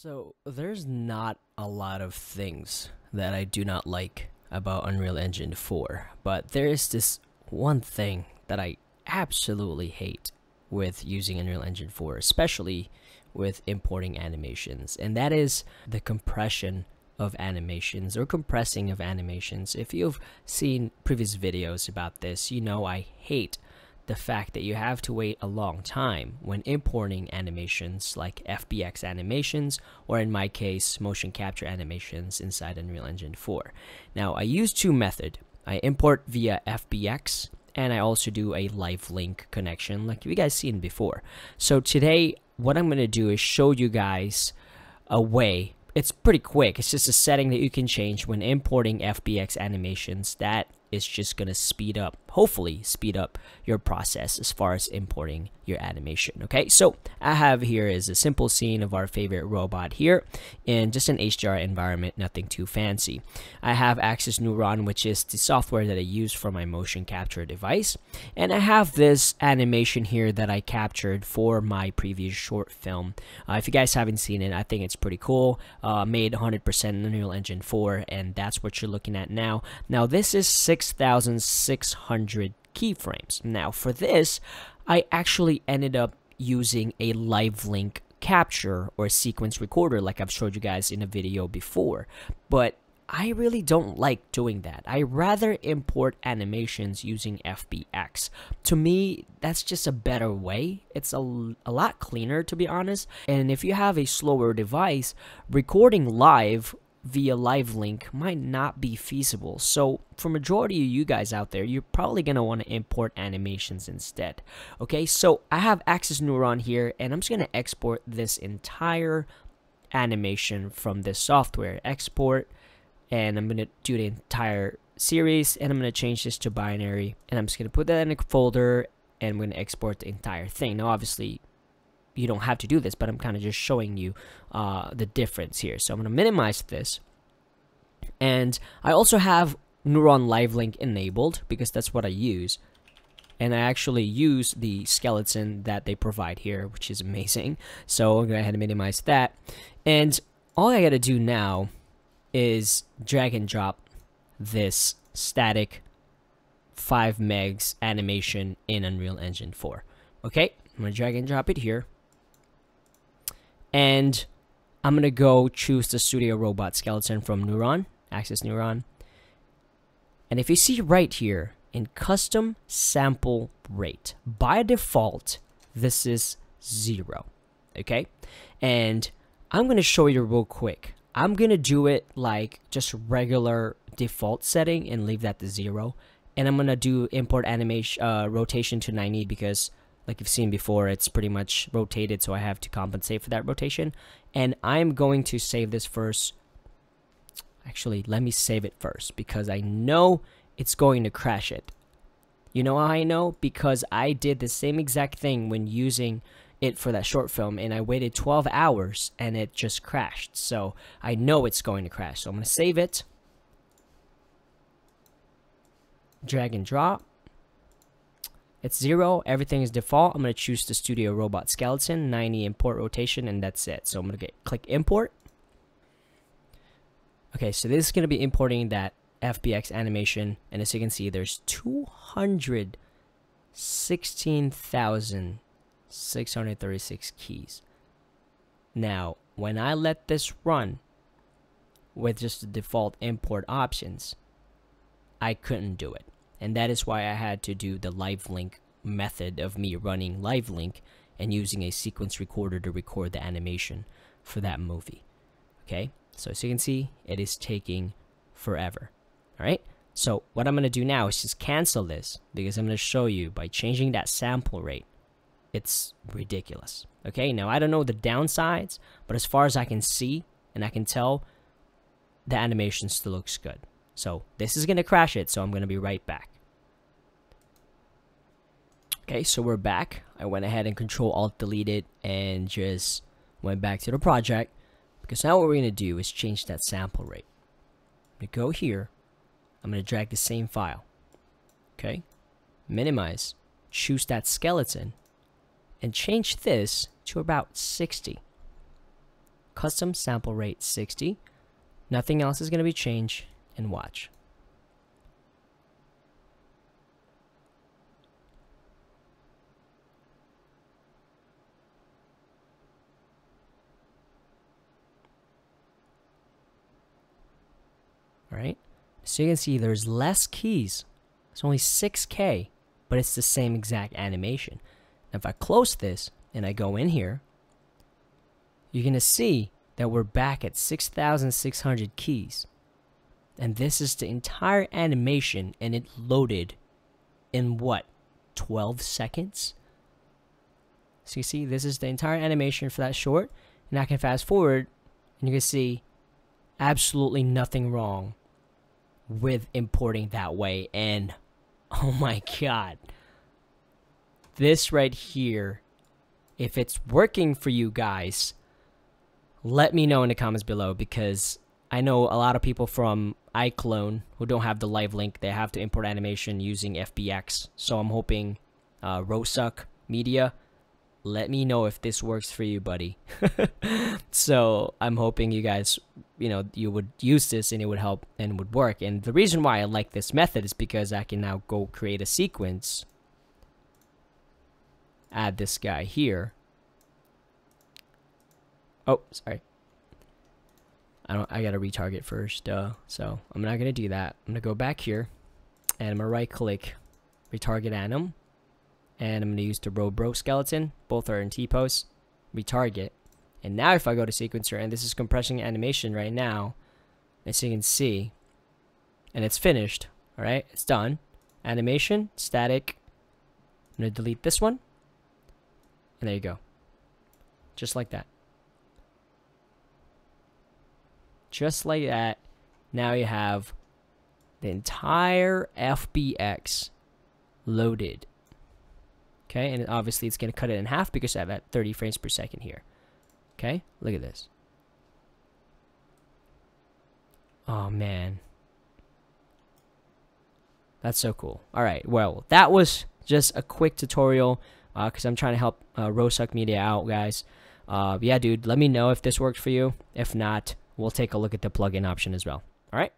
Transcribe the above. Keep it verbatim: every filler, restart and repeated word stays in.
So there's not a lot of things that I do not like about Unreal Engine four, but there is this one thing that I absolutely hate with using Unreal Engine four, especially with importing animations, and that is the compression of animations or compressing of animations. If you've seen previous videos about this, you know I hate the fact that you have to wait a long time when importing animations like F B X animations, or in my case, motion capture animations inside Unreal Engine four. Now, I use two methods. I import via F B X, and I also do a live link connection like you guys seen before. So today, what I'm gonna do is show you guys a way. It's pretty quick. It's just a setting that you can change when importing F B X animations that is just going to speed up, hopefully speed up your process as far as importing your animation. Okay, so I have here is a simple scene of our favorite robot here in just an H D R environment, nothing too fancy. I have Axis Neuron, which is the software that I use for my motion capture device. And I have this animation here that I captured for my previous short film. Uh, if you guys haven't seen it, I think it's pretty cool. Uh, made one hundred percent in Unreal Engine four, and that's what you're looking at now. Now, this is six thousand six hundred keyframes. Now, for this, I actually ended up using a live link capture or sequence recorder like I've showed you guys in a video before, but I really don't like doing that. I rather import animations using F B X. To me, that's just a better way. It's a, a lot cleaner, to be honest. And if you have a slower device, recording live via live link might not be feasible. So for majority of you guys out there, you're probably going to want to import animations instead. Okay, so I have Axis Neuron here, and I'm just going to export this entire animation from this software. Export. And I'm going to do the entire series, and I'm going to change this to binary, and I'm just going to put that in a folder, and I'm going to export the entire thing. Now, obviously, you don't have to do this, but I'm kind of just showing you uh, the difference here. So I'm going to minimize this, and I also have Neuron Live Link enabled because that's what I use. And I actually use the skeleton that they provide here, which is amazing. So I'm going to go ahead and minimize that. And all I got to do now is drag and drop this static five megs animation in Unreal Engine four. Okay, I'm gonna drag and drop it here, and I'm gonna go choose the Studio Robot Skeleton from Neuron, Axis Neuron. And if you see right here in custom sample rate, by default this is zero. Okay, and I'm gonna show you real quick. I'm going to do it like just regular default setting and leave that to zero. And I'm going to do import animation uh, rotation to ninety because like you've seen before, it's pretty much rotated. So I have to compensate for that rotation. And I'm going to save this first. Actually, let me save it first because I know it's going to crash it. You know how I know? Because I did the same exact thing when using it for that short film, and I waited twelve hours and it just crashed. So I know it's going to crash. So I'm going to save it, drag and drop. It's zero, everything is default. I'm going to choose the Studio Robot Skeleton, ninety import rotation, and that's it. So I'm going to click import. Okay, so this is going to be importing that F B X animation, and as you can see, there's two hundred sixteen thousand six hundred thirty-six keys. Now, when I let this run with just the default import options, I couldn't do it. And that is why I had to do the live link method of me running live link and using a sequence recorder to record the animation for that movie. Okay, so as you can see, it is taking forever. All right, so what I'm going to do now is just cancel this because I'm going to show you by changing that sample rate, it's ridiculous. Okay, now I don't know the downsides, but as far as I can see and I can tell, the animation still looks good. So this is going to crash it, so I'm going to be right back. Okay, so we're back. I went ahead and control alt delete it and just went back to the project, because now what we're going to do is change that sample rate. I'm going to go here. I'm going to drag the same file. Okay, minimize, choose that skeleton, and change this to about sixty. custom sample rate sixty. Nothing else is going to be changed, and watch. Alright, so you can see there's less keys. It's only six K, but it's the same exact animation. Now if I close this and I go in here, you're going to see that we're back at six thousand six hundred keys. And this is the entire animation, and it loaded in what, twelve seconds? So you see, this is the entire animation for that short. And I can fast forward, and you can see absolutely nothing wrong with importing that way. And oh my god, this right here, if it's working for you guys, let me know in the comments below, because I know a lot of people from iClone who don't have the live link, they have to import animation using F B X. So I'm hoping uh, Rosuck Media, let me know if this works for you, buddy. So I'm hoping you guys, you know, you would use this and it would help and would work. And the reason why I like this method is because I can now go create a sequence, add this guy here. Oh, sorry. I don't. I gotta retarget first. Uh, so I'm not gonna do that. I'm gonna go back here, and I'm gonna right-click, retarget anim, and I'm gonna use the Robot Skeleton. Both are in T-pose. Retarget. And now if I go to Sequencer, and this is compressing animation right now, as you can see, and it's finished. All right, it's done. Animation static. I'm gonna delete this one, and there you go. Just like that. Just like that, now you have the entire F B X loaded. Okay, and obviously it's going to cut it in half because I have at thirty frames per second here. Okay, look at this. Oh man, that's so cool. All right, well, that was just a quick tutorial because uh, I'm trying to help uh, Rosuck Media out, guys. Uh, yeah, dude, let me know if this works for you. If not, we'll take a look at the plugin option as well. All right.